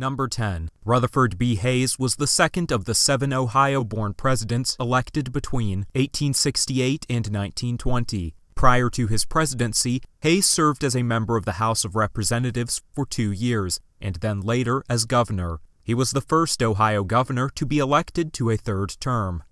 Number 10. Rutherford B. Hayes was the second of the 7 Ohio-born presidents elected between 1868 and 1920. Prior to his presidency, Hayes served as a member of the House of Representatives for 2 years, and then later as governor. He was the first Ohio governor to be elected to a 3rd term.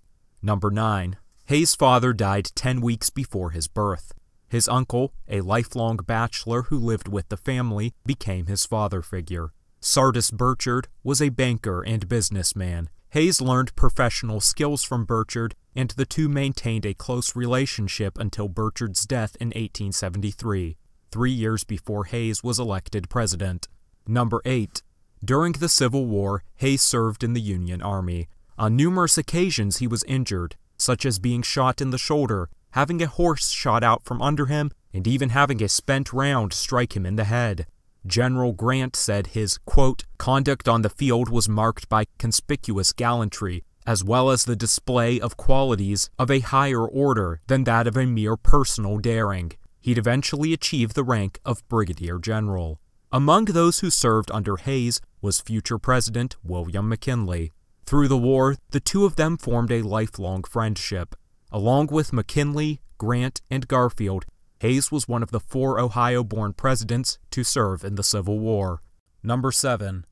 Number 9. Hayes' father died 10 weeks before his birth. His uncle, a lifelong bachelor who lived with the family, became his father figure. Sardis Birchard was a banker and businessman. Hayes learned professional skills from Birchard, and the two maintained a close relationship until Birchard's death in 1873, 3 years before Hayes was elected president. Number 8. During the Civil War, Hayes served in the Union Army. On numerous occasions he was injured, such as being shot in the shoulder, having a horse shot out from under him, and even having a spent round strike him in the head. General Grant said his, quote, "conduct on the field was marked by conspicuous gallantry, as well as the display of qualities of a higher order than that of a mere personal daring." He'd eventually achieve the rank of Brigadier General. Among those who served under Hayes was future President William McKinley. Through the war, the two of them formed a lifelong friendship. Along with McKinley, Grant, and Garfield, Hayes was one of the 4 Ohio-born presidents to serve in the Civil War. Number 7.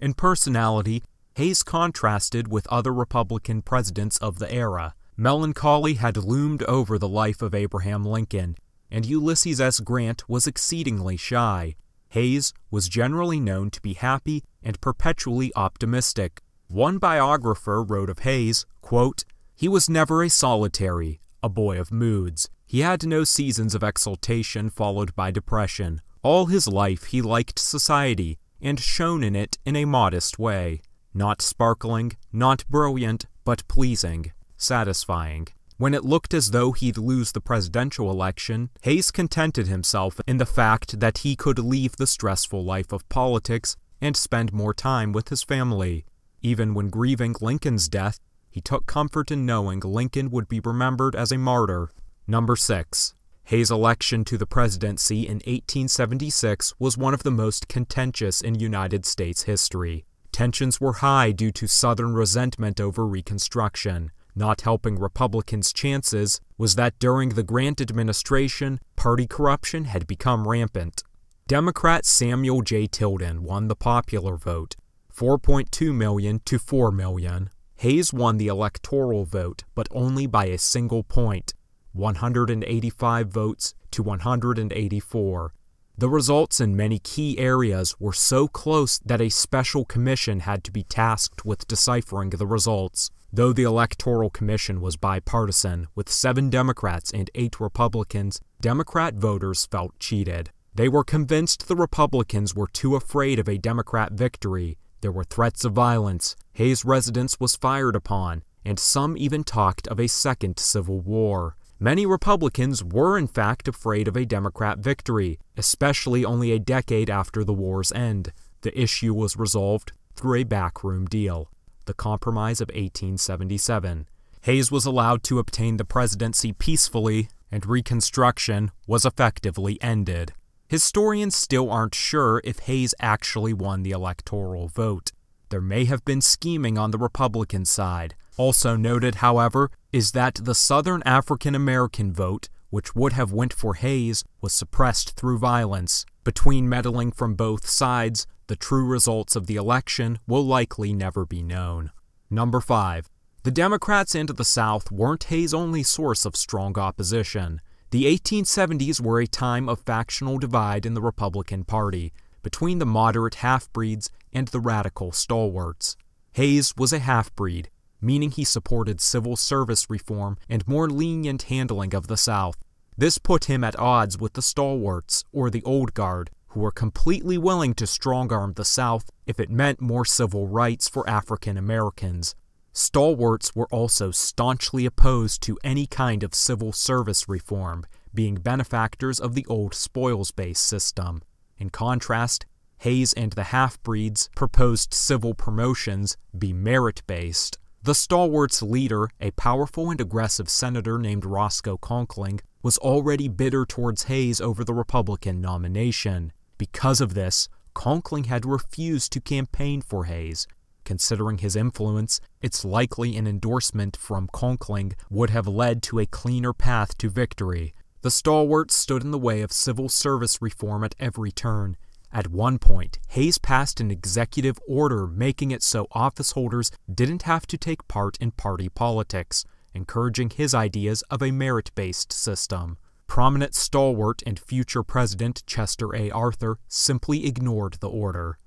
In personality, Hayes contrasted with other Republican presidents of the era. Melancholy had loomed over the life of Abraham Lincoln, and Ulysses S. Grant was exceedingly shy. Hayes was generally known to be happy and perpetually optimistic. One biographer wrote of Hayes, quote, "He was never a solitary, a boy of moods. He had no seasons of exaltation followed by depression. All his life he liked society, and shone in it in a modest way. Not sparkling, not brilliant, but pleasing, satisfying." When it looked as though he'd lose the presidential election, Hayes contented himself in the fact that he could leave the stressful life of politics and spend more time with his family. Even when grieving Lincoln's death, he took comfort in knowing Lincoln would be remembered as a martyr. Number 6. Hayes' election to the presidency in 1876 was one of the most contentious in United States history. Tensions were high due to Southern resentment over Reconstruction. Not helping Republicans' chances was that during the Grant administration, party corruption had become rampant. Democrat Samuel J. Tilden won the popular vote, 4.2 million to 4 million. Hayes won the electoral vote, but only by a single point, 185 votes to 184. The results in many key areas were so close that a special commission had to be tasked with deciphering the results. Though the Electoral Commission was bipartisan, with 7 Democrats and 8 Republicans, Democrat voters felt cheated. They were convinced the Republicans were too afraid of a Democrat victory. There were threats of violence, Hayes' residence was fired upon, and some even talked of a second Civil War. Many Republicans were in fact afraid of a Democrat victory, especially only a decade after the war's end. The issue was resolved through a backroom deal, the Compromise of 1877. Hayes was allowed to obtain the presidency peacefully, and Reconstruction was effectively ended. Historians still aren't sure if Hayes actually won the electoral vote. There may have been scheming on the Republican side. Also noted, however, is that the Southern African American vote, which would have went for Hayes, was suppressed through violence. Between meddling from both sides, the true results of the election will likely never be known. Number 5. The Democrats and the South weren't Hayes' only source of strong opposition. The 1870s were a time of factional divide in the Republican Party, between the moderate half-breeds and the radical stalwarts. Hayes was a half-breed, meaning he supported civil service reform and more lenient handling of the South. This put him at odds with the stalwarts, or the old guard, who were completely willing to strong-arm the South if it meant more civil rights for African Americans. Stalwarts were also staunchly opposed to any kind of civil service reform, being benefactors of the old spoils-based system. In contrast, Hayes and the half-breeds proposed civil promotions be merit-based. The stalwart's leader, a powerful and aggressive senator named Roscoe Conkling, was already bitter towards Hayes over the Republican nomination. Because of this, Conkling had refused to campaign for Hayes. Considering his influence, it's likely an endorsement from Conkling would have led to a cleaner path to victory. The stalwart stood in the way of civil service reform at every turn. At one point, Hayes passed an executive order making it so officeholders didn't have to take part in party politics, encouraging his ideas of a merit-based system. Prominent stalwart and future President Chester A. Arthur simply ignored the order.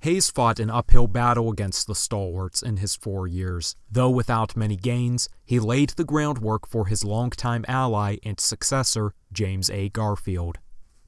Hayes fought an uphill battle against the stalwarts in his 4 years. Though without many gains, he laid the groundwork for his longtime ally and successor, James A. Garfield.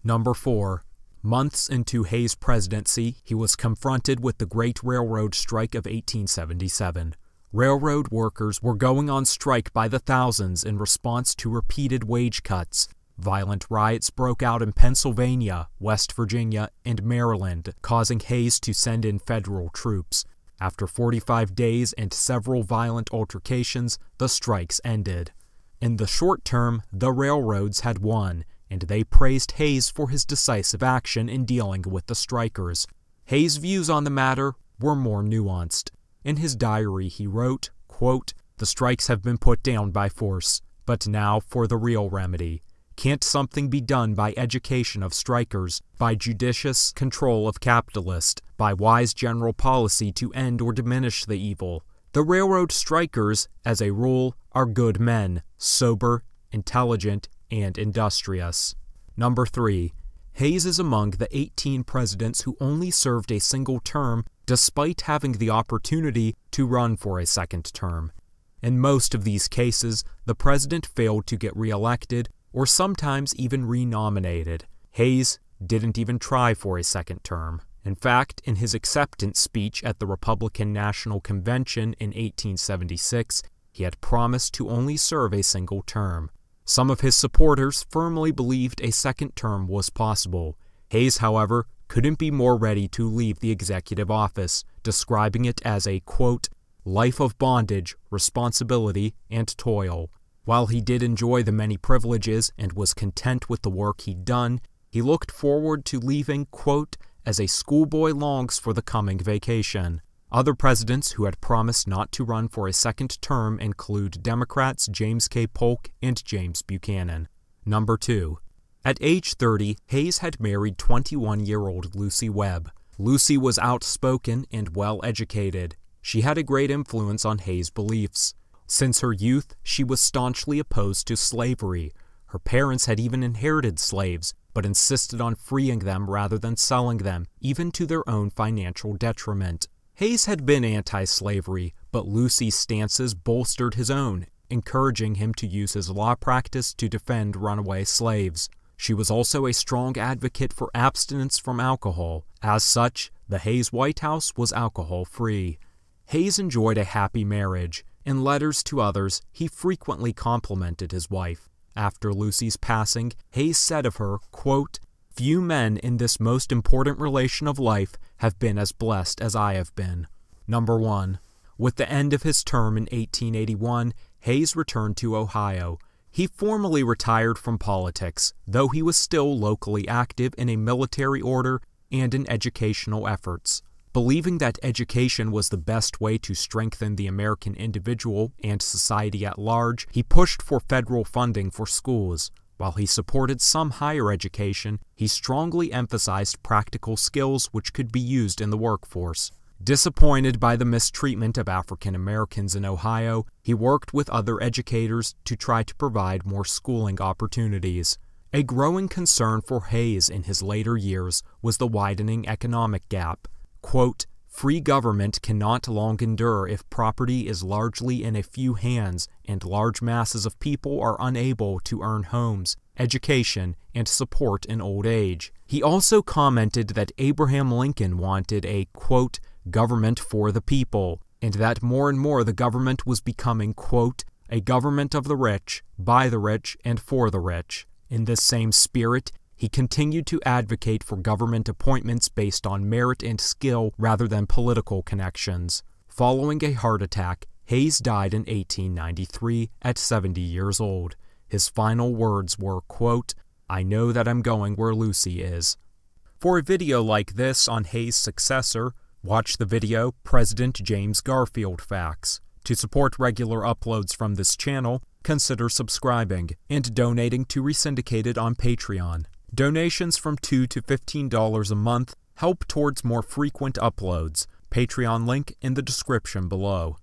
Number 4. Months into Hayes' presidency, he was confronted with the Great Railroad Strike of 1877. Railroad workers were going on strike by the thousands in response to repeated wage cuts. Violent riots broke out in Pennsylvania, West Virginia, and Maryland, causing Hayes to send in federal troops. After 45 days and several violent altercations, the strikes ended. In the short term, the railroads had won, and they praised Hayes for his decisive action in dealing with the strikers. Hayes' views on the matter were more nuanced. In his diary, he wrote, quote, "The strikes have been put down by force, but now for the real remedy. Can't something be done by education of strikers, by judicious control of capitalists, by wise general policy to end or diminish the evil? The railroad strikers, as a rule, are good men, sober, intelligent, and industrious." Number 3. Hayes is among the 18 presidents who only served a single term despite having the opportunity to run for a second term. In most of these cases, the president failed to get reelected or sometimes even renominated. Hayes didn't even try for a second term. In fact, in his acceptance speech at the Republican National Convention in 1876, he had promised to only serve a single term. Some of his supporters firmly believed a second term was possible. Hayes, however, couldn't be more ready to leave the executive office, describing it as a, quote, "life of bondage, responsibility, and toil." While he did enjoy the many privileges and was content with the work he'd done, he looked forward to leaving, quote, "as a schoolboy longs for the coming vacation." Other presidents who had promised not to run for a second term include Democrats James K. Polk and James Buchanan. Number 2. At age 30, Hayes had married 21-year-old Lucy Webb. Lucy was outspoken and well-educated. She had a great influence on Hayes' beliefs. Since her youth, she was staunchly opposed to slavery. Her parents had even inherited slaves, but insisted on freeing them rather than selling them, even to their own financial detriment. Hayes had been anti-slavery, but Lucy's stances bolstered his own, encouraging him to use his law practice to defend runaway slaves. She was also a strong advocate for abstinence from alcohol. As such, the Hayes White House was alcohol-free. Hayes enjoyed a happy marriage. In letters to others, he frequently complimented his wife. After Lucy's passing, Hayes said of her, quote, "Few men in this most important relation of life have been as blessed as I have been." Number 1. With the end of his term in 1881, Hayes returned to Ohio. He formally retired from politics, though he was still locally active in a military order and in educational efforts. Believing that education was the best way to strengthen the American individual and society at large, he pushed for federal funding for schools. While he supported some higher education, he strongly emphasized practical skills which could be used in the workforce. Disappointed by the mistreatment of African Americans in Ohio, he worked with other educators to try to provide more schooling opportunities. A growing concern for Hayes in his later years was the widening economic gap. Quote, "Free government cannot long endure if property is largely in a few hands and large masses of people are unable to earn homes, education, and support in old age." He also commented that Abraham Lincoln wanted a, quote, "government for the people," and that more and more the government was becoming, quote, "a government of the rich, by the rich, and for the rich." In this same spirit, he continued to advocate for government appointments based on merit and skill rather than political connections. Following a heart attack, Hayes died in 1893 at 70 years old. His final words were, quote, "I know that I'm going where Lucy is." For a video like this on Hayes' successor, watch the video President James Garfield Facts. To support regular uploads from this channel, consider subscribing and donating to Resyndicated on Patreon. Donations from $2 to $15 a month help towards more frequent uploads. Patreon link in the description below.